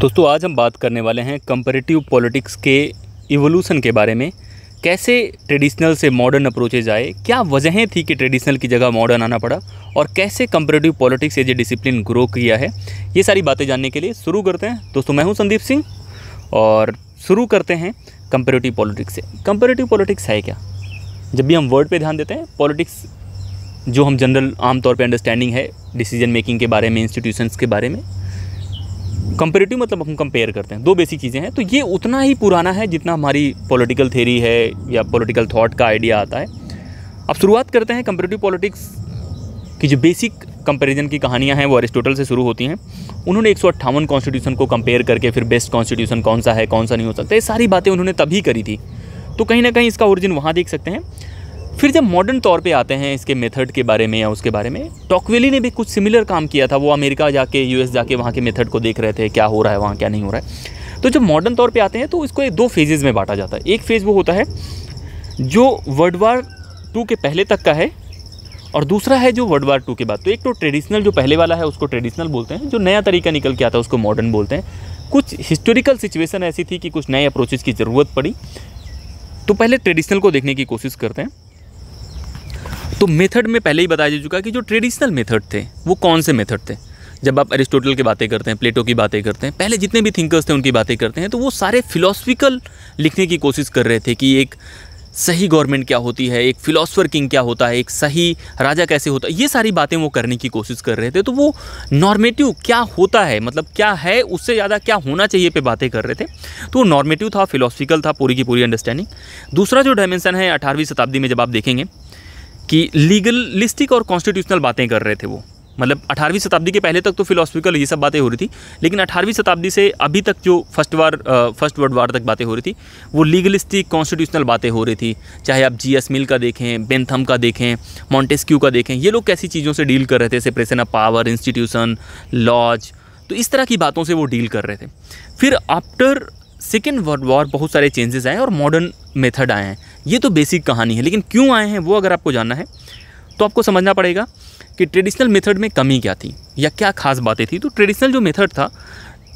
दोस्तों आज हम बात करने वाले हैं कंपैरेटिव पॉलिटिक्स के इवोल्यूशन के बारे में। कैसे ट्रेडिशनल से मॉडर्न अप्रोचेज आए, क्या वजहें थी कि ट्रेडिशनल की जगह मॉडर्न आना पड़ा और कैसे comparative politics as a discipline grow किया है, ये सारी बातें जानने के लिए शुरू करते हैं। दोस्तों मैं हूँ संदीप सिंह और शुरू करते हैं कंपैरेटिव पॉलिटिक्स से। कंपैरेटिव पॉलिटिक्स है क्या? जब भी हम वर्ड पे ध्यान देते हैं, पॉलिटिक्स जो हम जनरल आमतौर पे अंडरस्टैंडिंग है डिसीजन मेकिंग के बारे में, इंस्टीट्यूशंस के बारे में, कंपैरेटिव मतलब हम कंपेयर करते हैं, दो बेसिक चीज़ें हैं। तो ये उतना ही पुराना है जितना हमारी पॉलिटिकल थ्योरी है या पॉलिटिकल थॉट का आइडिया आता है। अब शुरुआत करते हैं कंपैरेटिव पॉलिटिक्स की। जो बेसिक कंपैरिजन की कहानियाँ हैं वो अरिस्टोटल से शुरू होती हैं। उन्होंने 158 कॉन्स्टिट्यूशन को कंपेयर करके फिर बेस्ट कॉन्स्टिट्यूशन कौन सा है, कौन सा नहीं हो सकता, ये सारी बातें उन्होंने तभी करी थी। तो कहीं ना कहीं इसका ओरिजिन वहाँ देख सकते हैं। फिर जब मॉडर्न तौर पे आते हैं इसके मेथड के बारे में या उसके बारे में, टॉकवेली ने भी कुछ सिमिलर काम किया था। वो अमेरिका जाके, यूएस जाके वहाँ के मेथड को देख रहे थे, क्या हो रहा है वहाँ, क्या नहीं हो रहा है। तो जब मॉडर्न तौर पे आते हैं तो इसको दो फेजेज़ में बांटा जाता है। एक फेज़ वो होता है जो वर्ल्ड वार 2 के पहले तक का है और दूसरा है जो वर्ल्ड वार 2 के बाद। तो एक तो ट्रेडिशनल जो पहले वाला है उसको ट्रेडिशनल बोलते हैं, जो नया तरीका निकल के आता है उसको मॉडर्न बोलते हैं। कुछ हिस्टोरिकल सिचुएशन ऐसी थी कि कुछ नए अप्रोचेज़ की ज़रूरत पड़ी, तो पहले ट्रेडिशनल को देखने की कोशिश करते हैं। तो मेथड में पहले ही बताया जा चुका कि जो ट्रेडिशनल मेथड थे वो कौन से मेथड थे। जब आप अरिस्टोटल की बातें करते हैं, प्लेटो की बातें करते हैं, पहले जितने भी थिंकर्स थे उनकी बातें करते हैं, तो वो सारे फिलॉसफिकल लिखने की कोशिश कर रहे थे कि एक सही गवर्नमेंट क्या होती है, एक फिलॉसफर किंग क्या होता है, एक सही राजा कैसे होता है, ये सारी बातें वो करने की कोशिश कर रहे थे। तो वो नॉर्मेटिव क्या होता है, मतलब क्या है, उससे ज़्यादा क्या होना चाहिए पे बातें कर रहे थे। तो वो नॉर्मेटिव था, फिलॉसफिकल था, पूरी की पूरी अंडरस्टैंडिंग। दूसरा जो डायमेंसन है 18वीं शताब्दी में, जब आप देखेंगे कि लीगलिस्टिक और कॉन्स्टिट्यूशनल बातें कर रहे थे वो, मतलब 18वीं शताब्दी के पहले तक तो फिलॉसफिकल ये सब बातें हो रही थी, लेकिन 18वीं शताब्दी से अभी तक जो फर्स्ट वर्ल्ड वार तक बातें हो रही थी वो लीगलिस्टिक कॉन्स्टिट्यूशनल बातें हो रही थी। चाहे आप जीएस मिल का देखें, बेंथम का देखें, मॉन्टेस्क्यू का देखें, ये लोग कैसी चीज़ों से डील कर रहे थे, separation of power, institution, laws, तो इस तरह की बातों से वो डील कर रहे थे। फिर आफ्टर सेकेंड वर्ल्ड वॉर बहुत सारे चेंजेस आए और मॉडर्न मेथड आए हैं। ये तो बेसिक कहानी है, लेकिन क्यों आए हैं वो अगर आपको जानना है तो आपको समझना पड़ेगा कि ट्रेडिशनल मेथड में कमी क्या थी या क्या खास बातें थी। तो ट्रेडिशनल जो मेथड था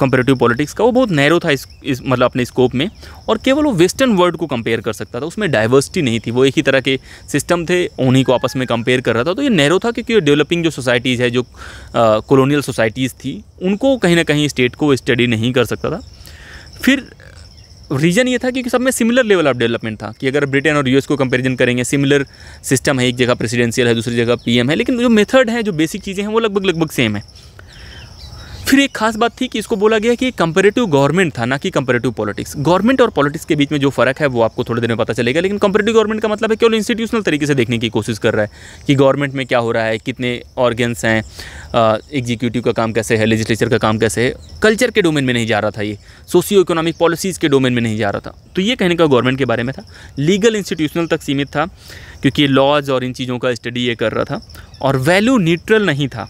कंपैरेटिव पॉलिटिक्स का, वो बहुत नैरो था इस मतलब अपने स्कोप में, और केवल वो वेस्टर्न वर्ल्ड को कंपेयर कर सकता था। उसमें डाइवर्सिटी नहीं थी, वो एक ही तरह के सिस्टम थे, उन्हीं को आपस में कंपेयर कर रहा था। तो ये नैरो था क्योंकि डेवलपिंग जो सोसाइटीज़ है, जो कॉलोनियल सोसाइटीज़ थी, उनको कहीं ना कहीं स्टेट को स्टडी नहीं कर सकता था। फिर रीज़न ये था कि सब में सिमिलर लेवल ऑफ डेवलपमेंट था कि अगर ब्रिटेन और यूएस को कंपैरिजन करेंगे, सिमिलर सिस्टम है, एक जगह प्रेसिडेंशियल है, दूसरी जगह पीएम है, लेकिन जो मेथड है, जो बेसिक चीज़ें हैं, वो लगभग सेम है। फिर एक खास बात थी कि इसको बोला गया कि कंपैरेटिव गवर्नमेंट था, ना कि कंपैरेटिव पॉलिटिक्स। गवर्नमेंट और पॉलिटिक्स के बीच में जो फ़र्क है वो आपको थोड़ी देर में पता चलेगा, लेकिन कंपैरेटिव गवर्नमेंट का मतलब है केवल इंस्टीट्यूशनल तरीके से देखने की कोशिश कर रहा है कि गवर्नमेंट में क्या हो रहा है, कितने ऑर्गन्स हैं, एग्जीक्यूटिव का काम कैसे है, लेजिस्लेचर का काम कैसे है। कल्चर के डोमेन में नहीं जा रहा था, ये सोशियो इकोनॉमिक पॉलिसीज़ के डोमेन में नहीं जा रहा था। तो ये कहने का गवर्नमेंट के बारे में था। लीगल इंस्टीट्यूशनल तक सीमित था क्योंकि लॉज और इन चीज़ों का स्टडी ये कर रहा था, और वैल्यू न्यूट्रल नहीं था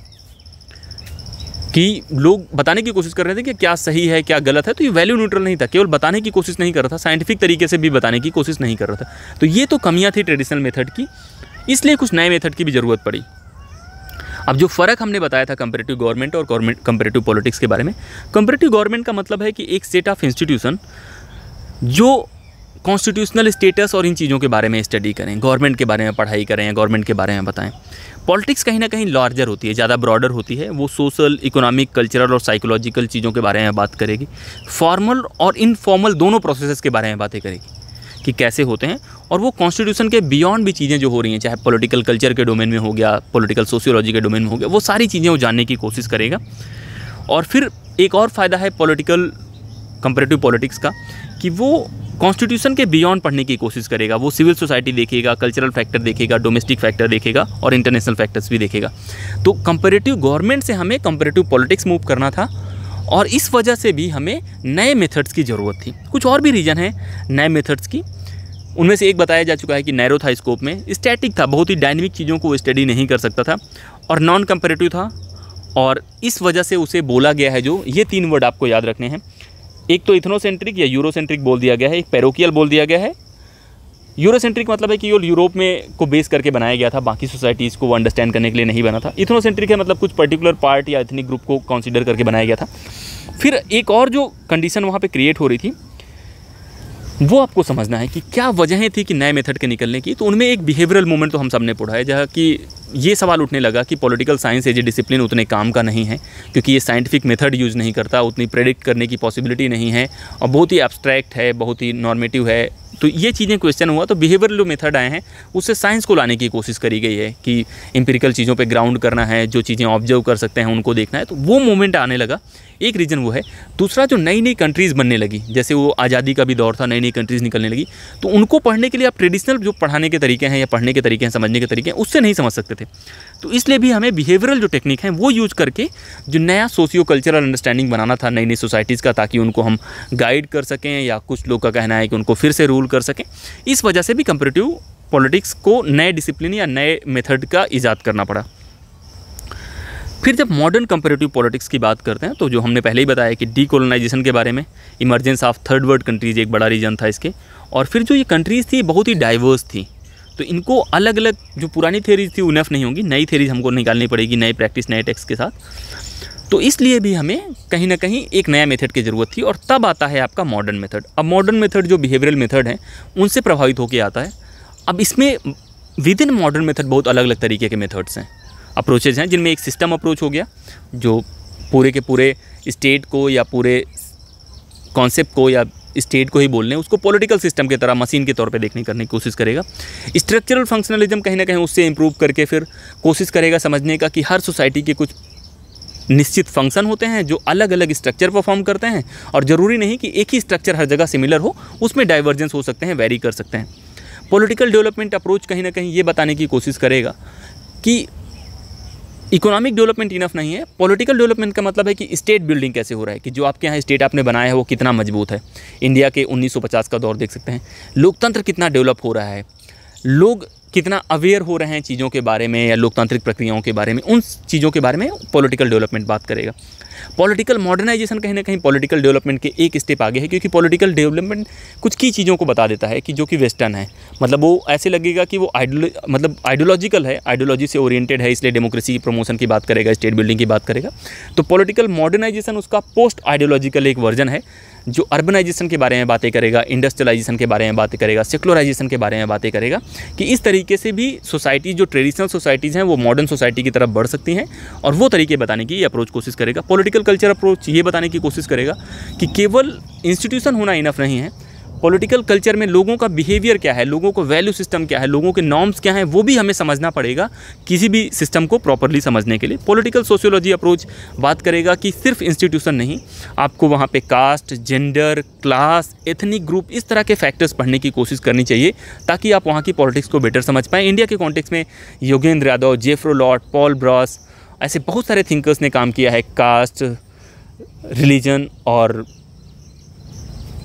कि लोग बताने की कोशिश कर रहे थे कि क्या सही है क्या गलत है। तो ये वैल्यू न्यूट्रल नहीं था, केवल बताने की कोशिश नहीं कर रहा था, साइंटिफिक तरीके से भी बताने की कोशिश नहीं कर रहा था। तो ये तो कमियां थी ट्रेडिशनल मेथड की, इसलिए कुछ नए मेथड की भी ज़रूरत पड़ी। अब जो फ़र्क हमने बताया था कंपैरेटिव गवर्नमेंट और कंपैरेटिव पॉलिटिक्स के बारे में, कंपैरेटिव गवर्नमेंट का मतलब है कि एक सेट ऑफ इंस्टीट्यूशन जो कॉन्स्टिट्यूशनल स्टेटस और इन चीज़ों के बारे में स्टडी करें, गवर्नमेंट के बारे में पढ़ाई करें या गवर्नमेंट के बारे में बताएं। पॉलिटिक्स कहीं ना कहीं लार्जर होती है, ज़्यादा ब्रॉडर होती है, वो सोशल, इकोनॉमिक, कल्चरल और साइकोलॉजिकल चीज़ों के बारे में बात करेगी। फॉर्मल और इनफॉर्मल दोनों प्रोसेसेस के बारे में बातें करेगी कि कैसे होते हैं, और वो कॉन्स्टिट्यूशन के बियॉन्ड भी चीज़ें जो हो रही हैं, चाहे पॉलिटिकल कल्चर के डोमेन में हो गया, पॉलिटिकल सोशियोलॉजी के डोमेन में हो गया, वो सारी चीज़ें वो जानने की कोशिश करेगा। और फिर एक और फ़ायदा है पॉलिटिकल कंपैरेटिव पॉलिटिक्स का कि वो कॉन्स्टिट्यूशन के बियॉन्ड पढ़ने की कोशिश करेगा। वो सिविल सोसाइटी देखेगा, कल्चरल फैक्टर देखेगा, डोमेस्टिक फैक्टर देखेगा और इंटरनेशनल फैक्टर्स भी देखेगा। तो कंपैरेटिव गवर्नमेंट से हमें कंपैरेटिव पॉलिटिक्स मूव करना था, और इस वजह से भी हमें नए मेथड्स की ज़रूरत थी। कुछ और भी रीज़न है नए मेथड्स की, उनमें से एक बताया जा चुका है कि नैरो था स्कोप में, स्टैटिक था, बहुत ही डायनेमिक चीज़ों को स्टडी नहीं कर सकता था, और नॉन कंपैरेटिव था, और इस वजह से उसे बोला गया है, जो ये 3 वर्ड आपको याद रखने हैं, एक तो इथनोसेंट्रिक या यूरोसेंट्रिक बोल दिया गया है, एक पैरोकियल बोल दिया गया है। यूरोसेंट्रिक मतलब है कि ये यूरोप में को बेस करके बनाया गया था, बाकी सोसाइटीज़ को वो अंडरस्टैंड करने के लिए नहीं बना था। इथनोसेंट्रिक है मतलब कुछ पर्टिकुलर पार्ट या एथनिक ग्रुप को कंसीडर करके बनाया गया था। फिर एक और जो कंडीशन वहाँ पे क्रिएट हो रही थी वो आपको समझना है कि क्या वजहें थी कि नए मेथड के निकलने की। तो उनमें एक बिहेवियरल मूवमेंट तो हम सब ने पढ़ा है, जहाँ कि ये सवाल उठने लगा कि political science as a discipline उतने काम का नहीं है क्योंकि ये साइंटिफिक मेथड यूज़ नहीं करता, उतनी प्रेडिक्ट करने की पॉसिबिलिटी नहीं है और बहुत ही एब्स्ट्रैक्ट है, बहुत ही नॉर्मेटिव है। तो ये चीज़ें क्वेश्चन हुआ। तो बिहेवियरल मेथड आए हैं उससे साइंस को लाने की कोशिश करी गई है कि एम्पिरिकल चीज़ों पे ग्राउंड करना है, जो चीज़ें ऑब्जर्व कर सकते हैं उनको देखना है। तो वो मूवमेंट आने लगा, एक रीज़न वो है। दूसरा, जो नई नई कंट्रीज़ बनने लगी, जैसे वो आज़ादी का भी दौर था, नई नई कंट्रीज़ निकलने लगी, तो उनको पढ़ने के लिए आप ट्रेडिशनल जो पढ़ाने के तरीके हैं या पढ़ने के तरीके हैं, समझने के तरीके हैं, उससे नहीं समझ सकते थे। तो इसलिए भी हमें बिहेवियरल जो टेक्निक है वो यूज़ करके जो नया सोशियो कल्चरल अंडरस्टैंडिंग बनाना था नई नई सोसाइटीज़ का, ताकि उनको हम गाइड कर सकें, या कुछ लोग का कहना है कि उनको फिर से रूल कर सकें। इस वजह से भी कंपैरेटिव पॉलिटिक्स को नए डिसिप्लिन या नए मेथड का इजाद करना पड़ा। फिर जब मॉडर्न कंपैरेटिव पॉलिटिक्स की बात करते हैं तो जो हमने पहले ही बताया कि डीकोलोनाइजेशन के बारे में, emergence of third world countries एक बड़ा रीजन था इसके। और फिर जो ये कंट्रीज़ थी बहुत ही डाइवर्स थी, तो इनको अलग अलग, जो पुरानी थेरीज थी इनफ नहीं होंगी, नई थेरीज हमको निकालनी पड़ेगी, नए प्रैक्टिस नए टेक्स्ट के साथ। तो इसलिए भी हमें कहीं ना कहीं एक नया मेथड की ज़रूरत थी, और तब आता है आपका मॉडर्न मेथड। अब मॉडर्न मेथड जो बिहेवियरल मेथड है उनसे प्रभावित होकर आता है। अब इसमें विद इन मॉडर्न मेथड बहुत अलग अलग तरीके के मेथड्स हैं, अप्रोचेज हैं, जिनमें एक सिस्टम अप्रोच हो गया जो पूरे के पूरे स्टेट को या पूरे कॉन्सेप्ट को या स्टेट को ही बोल लें, उसको पॉलिटिकल सिस्टम की तरह मशीन के तौर पे देखने करने की कोशिश करेगा। स्ट्रक्चरल फंक्शनलिज्म कहीं ना कहीं उससे इम्प्रूव करके फिर कोशिश करेगा समझने का कि हर सोसाइटी के कुछ निश्चित फंक्शन होते हैं जो अलग अलग स्ट्रक्चर परफॉर्म करते हैं, और ज़रूरी नहीं कि एक ही स्ट्रक्चर हर जगह सिमिलर हो, उसमें डाइवर्जेंस हो सकते हैं, वेरी कर सकते हैं। पॉलिटिकल डेवलपमेंट अप्रोच कहीं ना कहीं ये बताने की कोशिश करेगा कि इकोनॉमिक डेवलपमेंट इनफ नहीं है। पॉलिटिकल डेवलपमेंट का मतलब है कि स्टेट बिल्डिंग कैसे हो रहा है, कि जो आपके यहाँ स्टेट आपने बनाया है वो कितना मजबूत है। इंडिया के 1950 का दौर देख सकते हैं, लोकतंत्र कितना डेवलप हो रहा है, लोग कितना अवेयर हो रहे हैं चीज़ों के बारे में या लोकतांत्रिक प्रक्रियाओं के बारे में, उन चीज़ों के बारे में पॉलिटिकल डेवलपमेंट बात करेगा। पॉलिटिकल मॉडर्नाइजेशन कहीं ना कहीं पॉलिटिकल डेवलपमेंट के एक स्टेप आगे है, क्योंकि पॉलिटिकल डेवलपमेंट कुछ की चीज़ों को बता देता है कि जो कि वेस्टर्न है, मतलब वो ऐसे लगेगा कि वो आइडियोलॉजिकल है, आइडियोलॉजी से ओरिएंटेड है, इसलिए डेमोक्रेसी की प्रमोशन की बात करेगा, स्टेट बिल्डिंग की बात करेगा। तो पॉलिटिकल मॉडर्नाइजेशन उसका पोस्ट आइडियोलॉजिकल एक वर्जन है, जो अर्बनाइजेशन के बारे में बातें करेगा, इंडस्ट्रियलाइजेशन के बारे में बातें करेगा, सेकुलराइजेशन के बारे में बातें करेगा, कि इस तरीके से भी सोसाइटी, जो ट्रेडिशनल सोसाइटीज़ हैं, वो मॉडर्न सोसाइटी की तरफ बढ़ सकती हैं, और वो तरीके बताने की ये अप्रोच कोशिश करेगा। पॉलिटिकल कल्चर अप्रोच ये बताने की कोशिश करेगा कि केवल इंस्टीट्यूशन होना इनफ नहीं है, पॉलिटिकल कल्चर में लोगों का बिहेवियर क्या है, लोगों को वैल्यू सिस्टम क्या है, लोगों के नॉर्म्स क्या हैं, वो भी हमें समझना पड़ेगा किसी भी सिस्टम को प्रॉपरली समझने के लिए। पॉलिटिकल सोशियोलॉजी अप्रोच बात करेगा कि सिर्फ इंस्टीट्यूशन नहीं, आपको वहाँ पे caste, gender, class, ethnic group, इस तरह के फैक्टर्स पढ़ने की कोशिश करनी चाहिए ताकि आप वहाँ की पॉलिटिक्स को बेटर समझ पाएँ। इंडिया के कॉन्टेक्स्ट में Yogendra Yadav, जेफ्रो lot, Paul Brass, ऐसे बहुत सारे थिंकर्स ने काम किया है कास्ट, रिलीजन और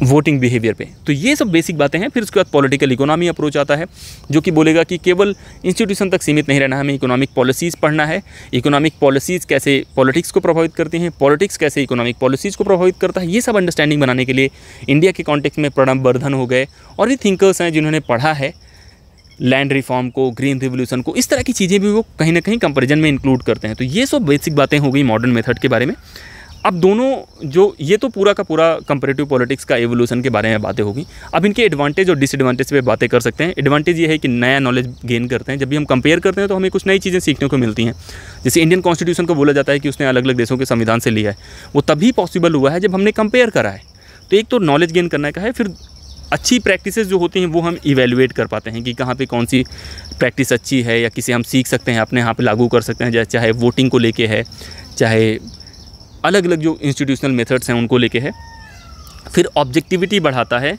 वोटिंग बिहेवियर पे। तो ये सब बेसिक बातें हैं। फिर उसके बाद पॉलिटिकल इकोनॉमी अप्रोच आता है, जो कि बोलेगा कि केवल इंस्टीट्यूशन तक सीमित नहीं रहना, हमें इकोनॉमिक पॉलिसीज़ पढ़ना है, इकोनॉमिक पॉलिसीज़ कैसे पॉलिटिक्स को प्रभावित करती हैं, पॉलिटिक्स कैसे इकोनॉमिक पॉलिसीज़ को प्रभावित करता है। ये सब अंडरस्टैंडिंग बनाने के लिए इंडिया के कॉन्टेक्स्ट में प्रणब बर्धन हो गए, और ये थिंकर्स हैं जिन्होंने पढ़ा है लैंड रिफॉर्म को, ग्रीन रिवोल्यूशन को, इस तरह की चीज़ें भी वो कहीं ना कहीं कंपेरिजन में इंक्लूड करते हैं। तो ये सब बेसिक बातें हो गई मॉडर्न मेथड के बारे में। अब दोनों जो ये तो पूरा का पूरा कंपैरेटिव पॉलिटिक्स का एवोल्यूशन के बारे में बातें होगी। अब इनके एडवांटेज और डिसएडवांटेज पे बातें कर सकते हैं। एडवांटेज ये है कि नया नॉलेज गेन करते हैं, जब भी हम कंपेयर करते हैं तो हमें कुछ नई चीज़ें सीखने को मिलती हैं। जैसे इंडियन कॉन्स्टिट्यूशन को बोला जाता है कि उसने अलग अलग देशों के संविधान से लिया है, वो तभी पॉसिबल हुआ है जब हमने कंपेयर करा है। तो एक तो नॉलेज गेन करने का है, फिर अच्छी प्रैक्टिसेस जो होती हैं वो हम इवेल्युएट कर पाते हैं कि कहाँ पे कौन सी प्रैक्टिस अच्छी है या किसे हम सीख सकते हैं, अपने यहाँ पे लागू कर सकते हैं, जैसे चाहे वोटिंग को लेके है, चाहे अलग अलग जो इंस्टीट्यूशनल मेथड्स हैं उनको लेके है। फिर ऑब्जेक्टिविटी बढ़ाता है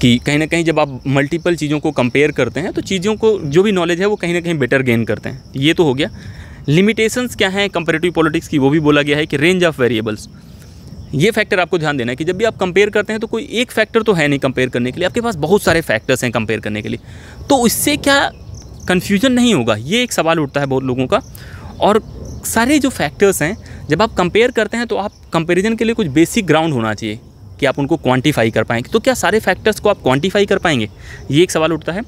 कि कहीं ना कहीं जब आप मल्टीपल चीज़ों को कंपेयर करते हैं तो चीज़ों को, जो भी नॉलेज है वो कहीं ना कहीं बेटर गेन करते हैं। ये तो हो गया। लिमिटेशंस क्या हैं कंपैरेटिव पॉलिटिक्स की, वो भी बोला गया है कि रेंज ऑफ वेरिएबल्स। ये फैक्टर आपको ध्यान देना है कि जब भी आप कंपेयर करते हैं तो कोई एक फैक्टर तो है नहीं कंपेयर करने के लिए, आपके पास बहुत सारे फैक्टर्स हैं कंपेयर करने के लिए। तो इससे क्या कन्फ्यूजन नहीं होगा, ये एक सवाल उठता है बहुत लोगों का। और सारे जो फैक्टर्स हैं जब आप कंपेयर करते हैं तो आप कंपैरिजन के लिए कुछ बेसिक ग्राउंड होना चाहिए कि आप उनको क्वांटिफाई कर पाएंगे। तो क्या सारे फैक्टर्स को आप क्वांटिफाई कर पाएंगे, ये एक सवाल उठता है।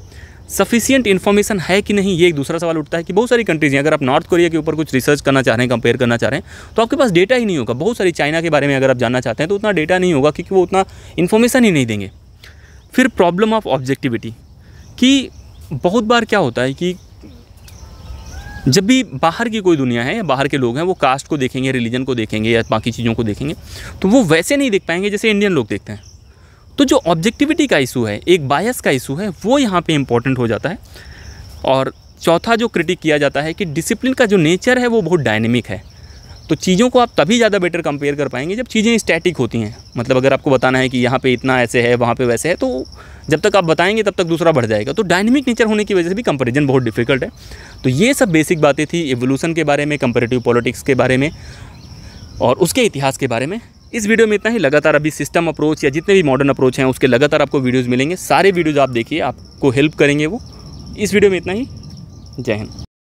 सफिशिएंट इन्फॉर्मेशन है कि नहीं, ये एक दूसरा सवाल उठता है कि बहुत सारी कंट्रीज़ हैं। अगर आप नॉर्थ कोरिया के ऊपर कुछ रिसर्च करना चाह रहे हैं, कंपेयर करना चाह रहे हैं, तो आपके पास डेटा ही नहीं होगा। बहुत सारी चाइना के बारे में अगर आप जानना चाहते हैं तो उतना डेटा नहीं होगा क्योंकि वो उतना इन्फॉर्मेशन ही नहीं देंगे। फिर प्रॉब्लम ऑफ ऑब्जेक्टिविटी कि बहुत बार क्या होता है कि जब भी बाहर की कोई दुनिया है या बाहर के लोग हैं, वो कास्ट को देखेंगे, रिलीजन को देखेंगे या बाकी चीज़ों को देखेंगे, तो वो वैसे नहीं देख पाएंगे जैसे इंडियन लोग देखते हैं। तो जो ऑब्जेक्टिविटी का इशू है, एक बायस का इशू है, वो यहाँ पे इम्पॉर्टेंट हो जाता है। और चौथा जो क्रिटिक किया जाता है कि डिसिप्लिन का जो नेचर है वो बहुत डायनेमिक है, तो चीज़ों को आप तभी ज़्यादा बेटर कंपेयर कर पाएंगे जब चीज़ें स्टैटिक होती हैं। मतलब अगर आपको बताना है कि यहाँ पे इतना ऐसे है, वहाँ पे वैसे है, तो जब तक आप बताएंगे तब तक दूसरा बढ़ जाएगा। तो डायनेमिक नेचर होने की वजह से भी कंपैरिजन बहुत डिफिकल्ट है। तो ये सब बेसिक बातें थी एवोल्यूशन के बारे में, कंपैरेटिव पॉलिटिक्स के बारे में और उसके इतिहास के बारे में। इस वीडियो में इतना ही। लगातार अभी सिस्टम अप्रोच या जितने भी मॉडर्न अप्रोच हैं उसके लगातार आपको वीडियोज़ मिलेंगे। सारे वीडियोज़ आप देखिए, आपको हेल्प करेंगे वो। इस वीडियो में इतना ही। जय हिंद।